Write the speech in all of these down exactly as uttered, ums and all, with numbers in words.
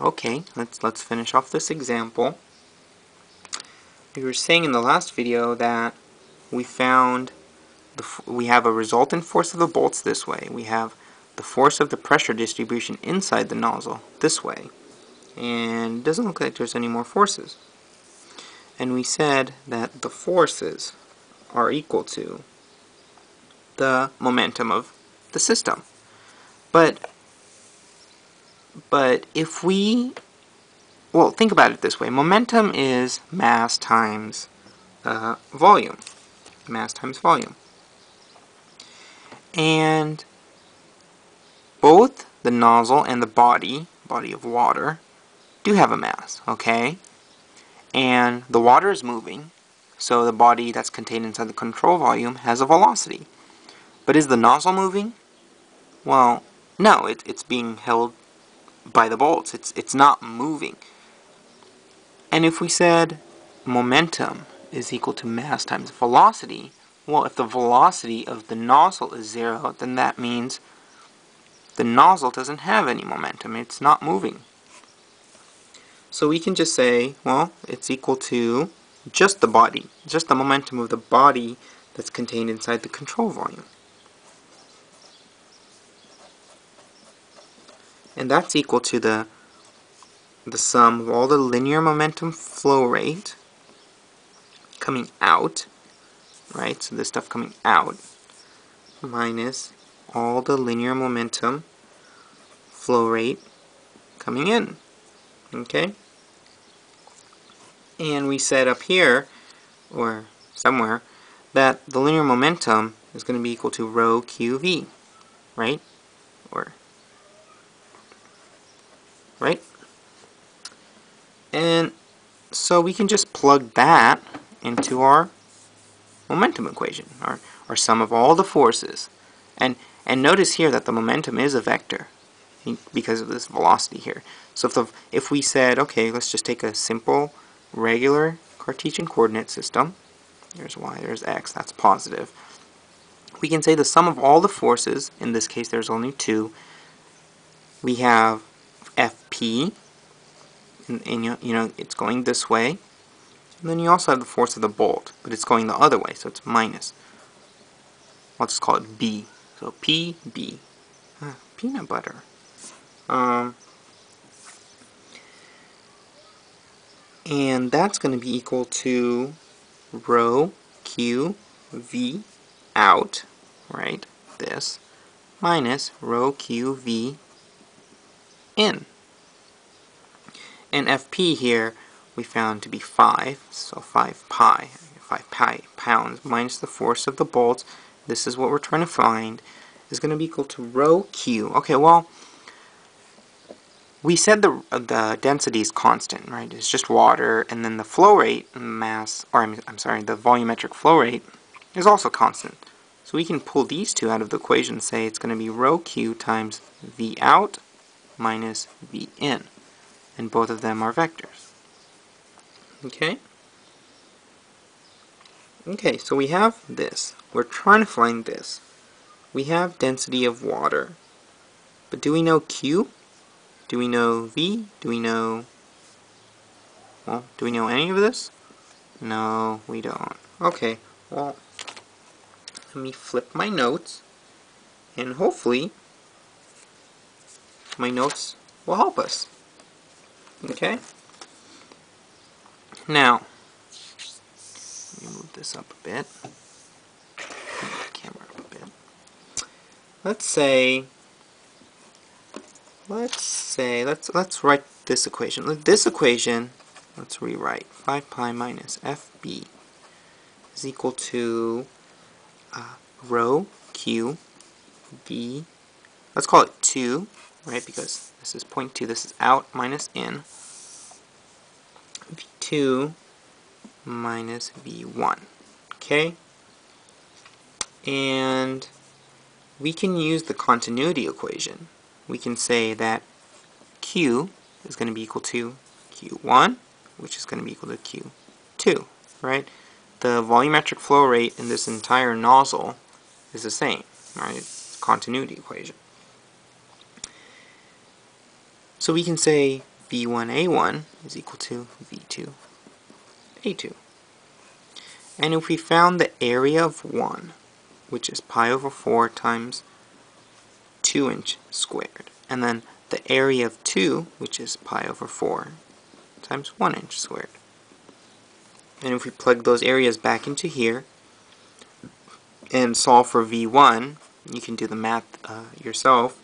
Okay, let's let's finish off this example. We were saying in the last video that we found the f we have a resultant force of the bolts this way. We have the force of the pressure distribution inside the nozzle this way. And it doesn't look like there's any more forces. And we said that the forces are equal to the momentum of the system. But but if we well, think about it this way. Momentum is mass times uh, volume. Mass times volume. And both the nozzle and the body, body of water, do have a mass, okay? And the water is moving, so the body that's contained inside the control volume has a velocity. But is the nozzle moving? Well, no, it, it's being held by the bolts. It's, it's not moving. And if we said momentum is equal to mass times velocity, well, if the velocity of the nozzle is zero, then that means the nozzle doesn't have any momentum. It's not moving. So we can just say, well, it's equal to just the body, just the momentum of the body that's contained inside the control volume. And that's equal to the, the sum of all the linear momentum flow rate coming out, right, so this stuff coming out, minus all the linear momentum flow rate coming in, okay? And we said up here, or somewhere, that the linear momentum is going to be equal to rho Q V, right? Or, right? And so we can just plug that into our momentum equation, our, our sum of all the forces. And, and notice here that the momentum is a vector because of this velocity here. So if, the, if we said, okay, let's just take a simple, regular Cartesian coordinate system. There's y, there's x, that's positive. We can say the sum of all the forces, in this case there's only two. We have F P, and, and you, you know, it's going this way. And then you also have the force of the bolt, but it's going the other way, so it's minus. Let's call it B. So P, B. Ah, peanut butter. Um, and that's going to be equal to rho Q V out, right, this, minus rho Q V in. And F P here we found to be five, so five pi, five pi pounds, minus the force of the bolts. This is what we're trying to find, is going to be equal to rho Q. Okay, well, we said the, uh, the density is constant, right? It's just water, and then the flow rate mass, or I'm, I'm sorry, the volumetric flow rate is also constant. So we can pull these two out of the equation and say it's going to be rho Q times V out minus V in, and both of them are vectors. Okay? Okay, so we have this. We're trying to find this. We have density of water. But do we know Q? Do we know V? Do we know... Well, do we know any of this? No, we don't. Okay, well, let me flip my notes, and hopefully my notes will help us. Okay? Now, let me move this up a bit. Move the camera up a bit. Let's say, let's say, let's let's write this equation. This equation, let's rewrite. Five pi minus F B is equal to uh, rho Q B. Let's call it two, right? Because this is zero point two. This is out minus in. V two. Minus V one, okay? And we can use the continuity equation. We can say that Q is going to be equal to Q one, which is going to be equal to Q two, right? The volumetric flow rate in this entire nozzle is the same, right? It's a continuity equation. So we can say v one a one is equal to v two a two. And if we found the area of one, which is pi over four times two inch squared, and then the area of two, which is pi over four times one inch squared. And if we plug those areas back into here and solve for v one, you can do the math uh, yourself,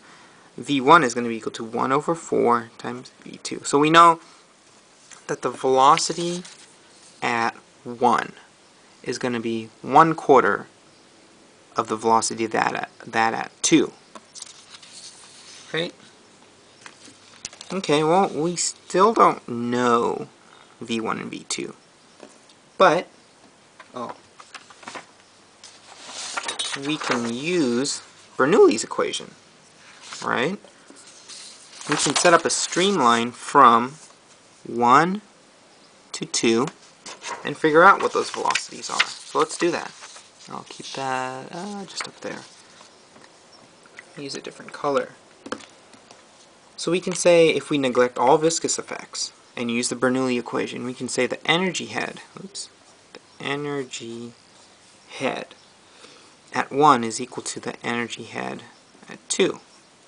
v one is going to be equal to one over four times v two. So we know that the velocity at one is going to be one quarter of the velocity that at, that at two. Right? Okay, well, we still don't know v one and v two. But, oh, we can use Bernoulli's equation, right? We can set up a streamline from one to two and figure out what those velocities are. So let's do that. I'll keep that uh, just up there. Use a different color. So we can say, if we neglect all viscous effects and use the Bernoulli equation, we can say the energy head, oops, the energy head at one is equal to the energy head at two,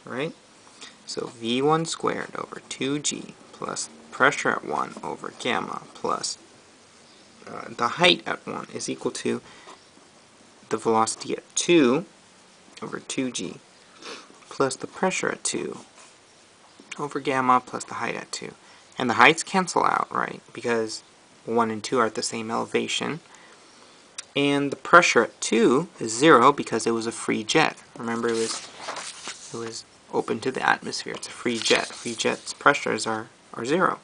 right? So v one squared over two g plus pressure at one over gamma plus uh, the height at one is equal to the velocity at two over two g plus the pressure at two over gamma plus the height at two. And the heights cancel out, right? Because one and two are at the same elevation. And the pressure at two is zero because it was a free jet. Remember, it was it was open to the atmosphere. It's a free jet. Free jet's pressures are are zero.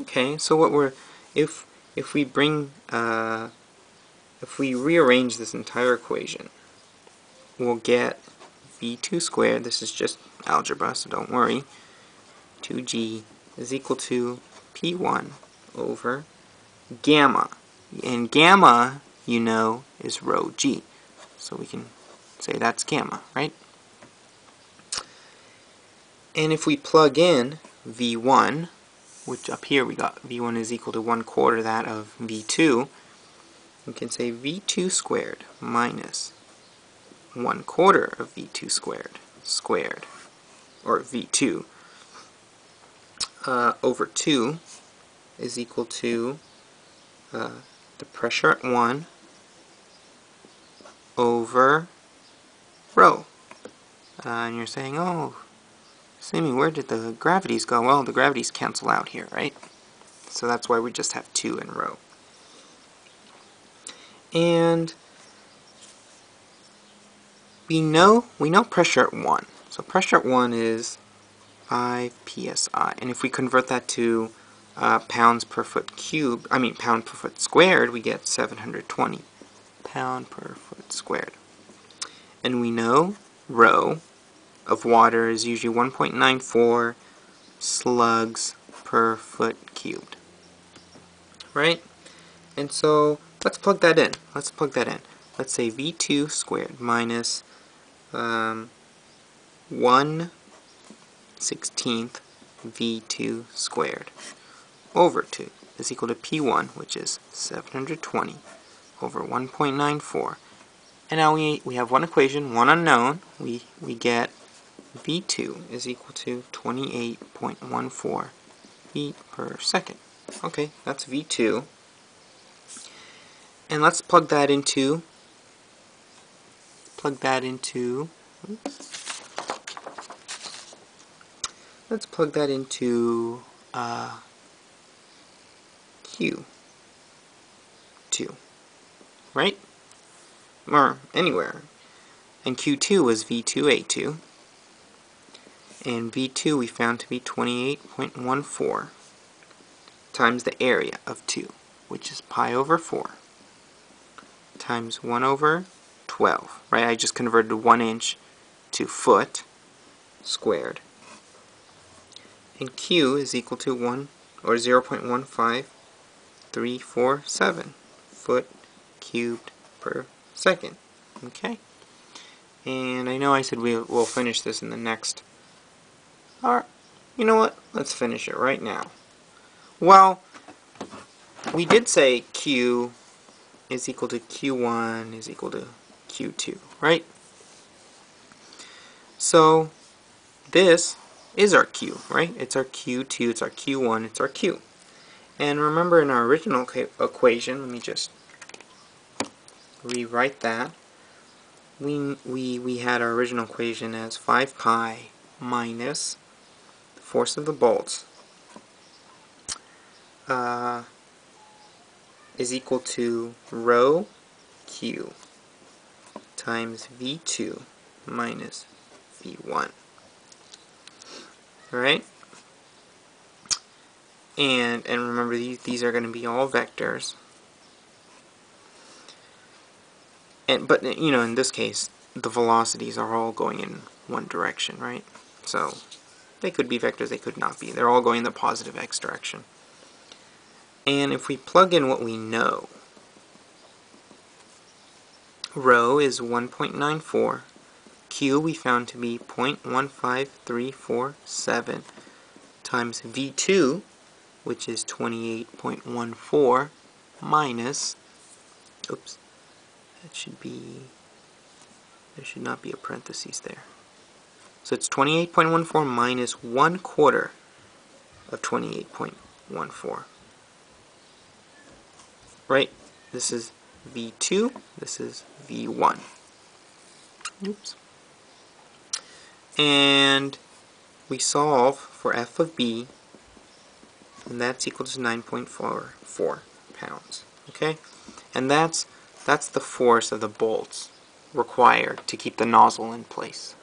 Okay, so what we're if if we bring uh, if we rearrange this entire equation, we'll get v two squared. This is just algebra, so don't worry. two g is equal to p one over gamma. And gamma, you know, is rho g. So we can say that's gamma, right? And if we plug in v one, which up here we got v one is equal to one quarter that of v two, we can say v two squared minus one quarter of v two squared squared, or v two, Uh, over two is equal to uh, the pressure at one over rho. Uh, and you're saying, oh, Simmy, where did the gravities go? Well, the gravities cancel out here, right? So that's why we just have two in rho. And we know, we know pressure at one. So pressure at one is five P S I, and if we convert that to uh, pounds per foot cubed, I mean pound per foot squared, we get seven hundred twenty pound per foot squared. And we know rho of water is usually one point nine four slugs per foot cubed, right? And so let's plug that in. Let's plug that in. Let's say v two squared minus um, one sixteenth v two squared over two is equal to p one, which is seven hundred twenty over one point nine four. And now we, we have one equation, one unknown. We, we get v two is equal to twenty-eight point one four feet per second. Okay, that's v two. And let's plug that into, plug that into, oops. Let's plug that into uh, q two, right? Or anywhere. And q two was v two a two. And v two we found to be twenty-eight point one four times the area of two, which is pi over four, times one over twelve, right? I just converted one inch to foot squared. And Q is equal to one, or zero point one five three four seven foot cubed per second. Okay? And I know I said we'll, we'll finish this in the next, or You know what? Let's finish it right now. Well, we did say Q is equal to Q one is equal to Q two, right? So this is our Q, right? It's our Q two, it's our Q one, it's our Q. And remember in our original equation, let me just rewrite that. We, we, we had our original equation as five pi minus the force of the bolts uh, is equal to rho Q times V two minus V one. Right? And, and remember, these, these are going to be all vectors. And, but, you know, in this case, the velocities are all going in one direction, right? So, they could be vectors, they could not be. They're all going in the positive x direction. And if we plug in what we know, rho is one point nine four. Q we found to be zero point one five three four seven times V two, which is twenty-eight point one four, minus, oops, that should be, there should not be a parenthesis there. So it's twenty-eight point one four minus one quarter of twenty-eight point one four. Right? This is V two, this is V one. Oops. And we solve for f of b, and that's equal to nine point four four pounds. Okay, and that's that's the force of the bolts required to keep the nozzle in place.